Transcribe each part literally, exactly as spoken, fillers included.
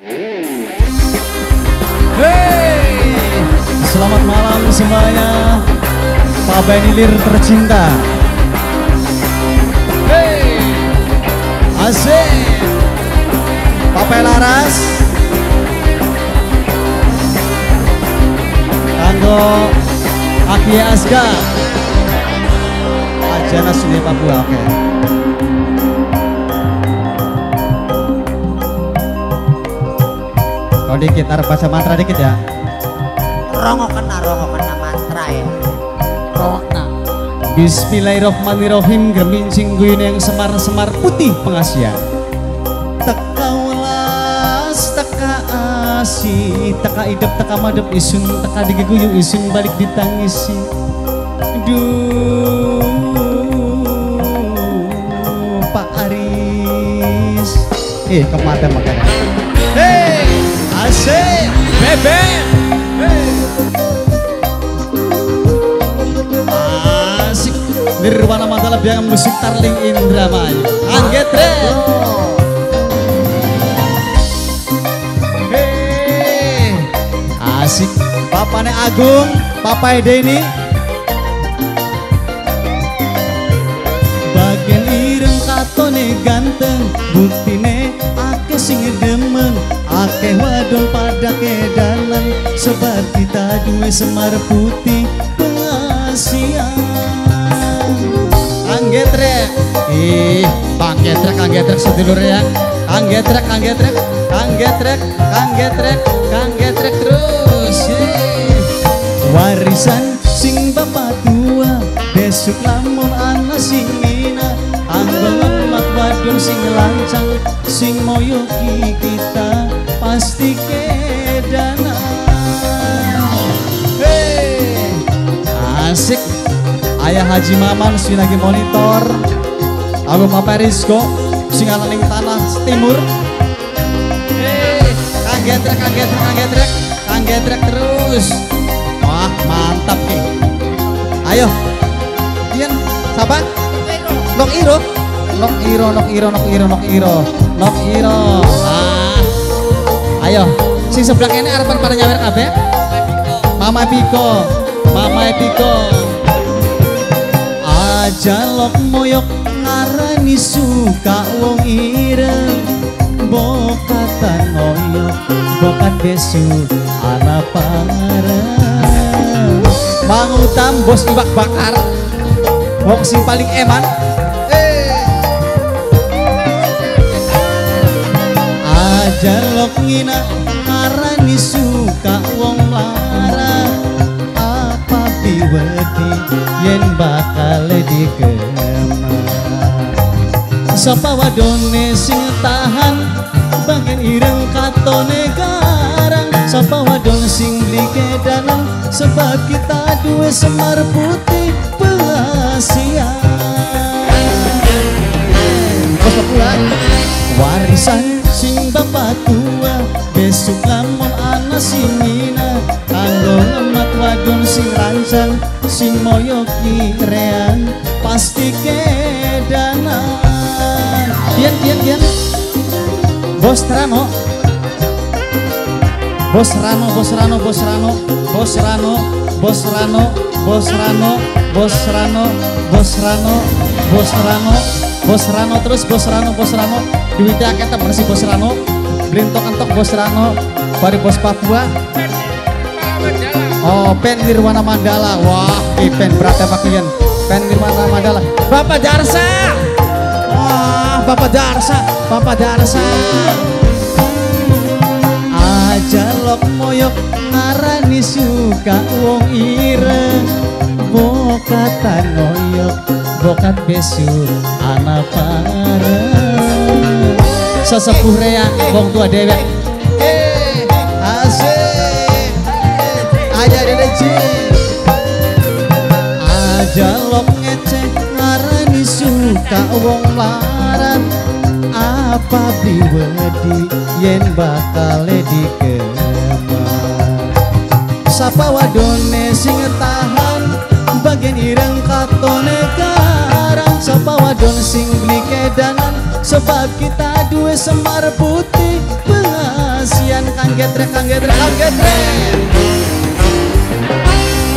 Hey, selamat malam semuanya, Pak Benilir tercinta. Hey, asik, Pak Laras, Tango, Aki Asga, Ajana Sungai Papua, oke. Okay. Oh, dikit, harus bahasa mantra dikit ya. Rongo kena, rongo kena mantra ya. Rona. Bismillahirrahmanirrahim, gemincing guyune yang semar-semar putih pengasian. Teka welas, teka asi, teka idep, teka madep isun, teka digiguyu isun, balik ditangisi. Duh, Pak Aris. Eh, kemadam makanya. Hei! Asik, bebek, asik, Nirwana Mandala biang musik tarling Indramayu, anggetre. Hei, asik, papane Agung, papai Deni. Bagian ireng katone ganteng, buktine ake sing demen. Ake wadon padake dalan sebab kita duwe semar putih pengasian. Anggetrek, ih, anggetrek, anggetrek sedulur ya. Anggetrek, anggetrek, anggetrek, anggetrek, anggetrek terus. Warisan sing bapak tua, besok lamun ana sing mina, ambang emak wadon sing lancang, sing moyo kita. Pasti kedana. Hey, asik. Ayah Haji Maman sing lagi monitor. Aku Papa Rizko sing ala ning tanah timur. Hey, kagetrek, kagetrek, kagetrek, kagetrek terus. Wah, mantap nih. Ayo. Dian, sabar. Nok iro. Nok iro, nok iro, nok iro, nok iro. Nok iro. Ayo, si sebelah ini harapan pada nyawer kabe. Mama Piko, Mama Piko. Ajalok moyok ngarani suka wong ireng, bokatan moyok, bokat besu ala parang. Mangutam bos ibak bakar, wong sing paling eman. Jalok ngina ngarani suka wong lara, apa diwedi yen bakal digemar. Sapa wadone sing tahan bagian ireng katone garang, sapa wadon sing dikedanan sebab kita duwe semar putih pengasian. Warisan sing bapak tua, besok lamun ana sing mina, kanggo ngemat wadon sing rancang, sing moyo kirean, pasti kedanan. Dian, dian, dian. Bos Rano, Bos Rano, Bos Rano, Bos Rano, Bos Rano, Bos Rano, Bos Rano, Bos Rano, Bos Rano, Bos Rano, Bos Rano terus, Bos Rano, Bos Rano. Duitnya akeh temen si Bos Rano, berintok-entok Bos Rano, bari Bos Papua. Oh, Pen Nirwana Mandala, wah, pen berat apa kalian? Pen Nirwana Mandala, Bapak Darsa, wah, Bapak Darsa, Bapak Darsa. Ajalok moyok ngarani suka wong ireng, bokatan moyok, bokat besur ana pareng. Sesepuh rea, wong tua dewek. Eh, asik. Aja dedeji. Aja lok ngecek ngarani suka wong larat. Apa diwedi yen bakal digemar. Sapa wadone sing tahan bagian ireng katone garang. Sapa wadon sing beli kedanan sebab kita dua semar putih belas. Anggetrek, anggetrek, anggetrek.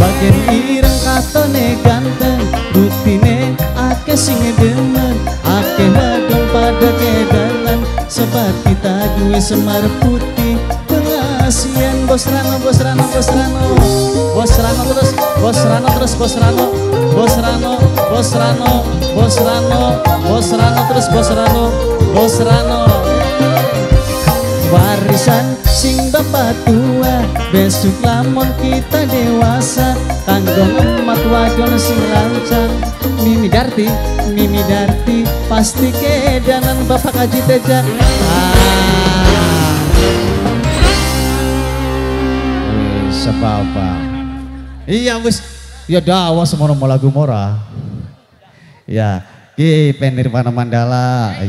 Bagian ireng katone ganteng, butine ake singe demen, ake medon pada kedalan. Sobat kita gue Semar Putih, pengasian Bos Rano, Bos Rano, Bos Rano, Bos Rano terus, Bos Rano terus, Bos Rano, Bos Rano, Bos Rano, Bos Rano, Bos Rano terus, Bos Rano, Bos Rano. Warisan sing bapak tua, besok lamun kita dewasa, tanggung emat wadon sing lancang. Mimi Darti, Mimi Darti, pasti kedanan bapak Haji Teja. Ah. Sepapa. Iya wis, ya dawa semono lagu mora. Ya, ki Nirwana Mandala.